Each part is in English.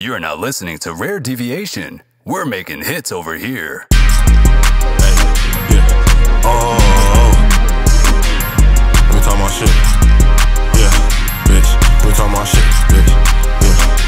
You're now listening to Rare Deviation. We're making hits over here. Let me talk my shit. Yeah, bitch. Let me talk my shit, bitch. Yeah.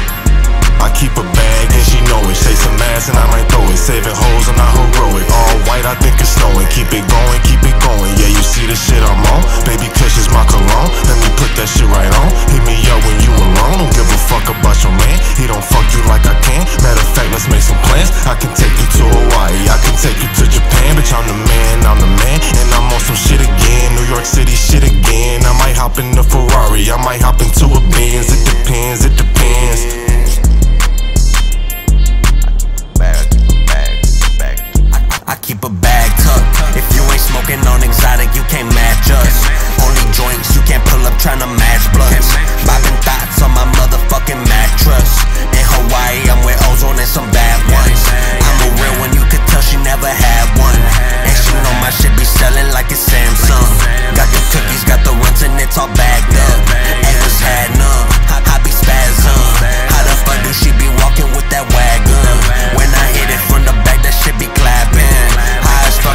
I keep a bag and she know it. Chase some ass and I might throw it. Saving hoes, I'm not heroic. All white, I think it's snowing. Keep it going, keep it going. Yeah, you see the shit I'm on. Baby cushions my cologne. Let me put that shit right on. Hit me up when you alone. Don't give a fuck about your man. He don't fuck you like I can. Matter of fact, let's make some plans. I can take you to Hawaii. I can take you to Japan. Bitch, I'm the man. I'm the man. And I'm on some shit again. New York City shit again. I might hop in a Ferrari. I might hop into a Benz. It depends. It depends. Keep a bag tucked. If you ain't smoking on exotic, you can't match us. Only joints you can't pull up trying to match blunts. Bobbing thoughts on my motherfucking mattress. In Hawaii, I'm with Ozone and some bad ones. I'm a real one, you could tell she never had one. And she know my shit be selling like it's Samsung. Got the cookies, got the runs, and it's all bagged up. Ain't was had none, I be spazzing. How the fuck do she be walking with that wagon? When I hit it from the back, that shit be clapping.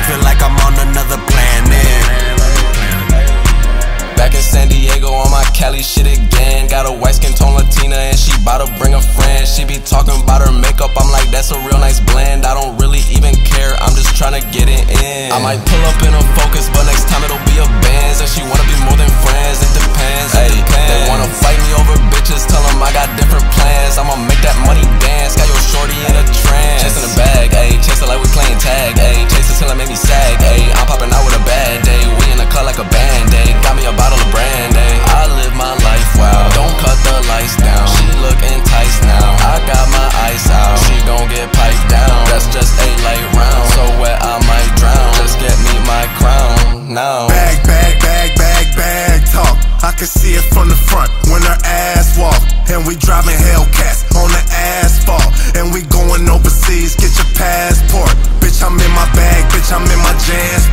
Feel like I'm on another planet. Back in San Diego on my Cali shit again. Got a white skin tone Latina and she bout to bring a friend. She be talking about her makeup, I'm like that's a real nice blend. I don't really even care, I'm just tryna get it in. I might pull up in a Focus, but next time it'll be a Benz. And she wanna be more than friends, it depends. Ay, they wanna fight me over bitches, tell them I got different plans. I'ma make that money dance, got your shorty in a trance. Chasing a bag, ayy, chasing like we playing tag, ayy. Till it make me sag, ayy. I'm popping out with a bad day. We in the cut like a band aid. Got me a bottle of brandy. I live my life, wow. Don't cut the lights down. She look enticed now. I got my eyes out. She gon' get piped down. That's just a light round. So wet I might drown. Just get me my crown now. Bag, bag, bag, bag, bag talk. I can see it from the front when her ass walk. And we driving Hellcats on the asphalt. And we going overseas. Get your passport. Bitch, I'm in my jazz.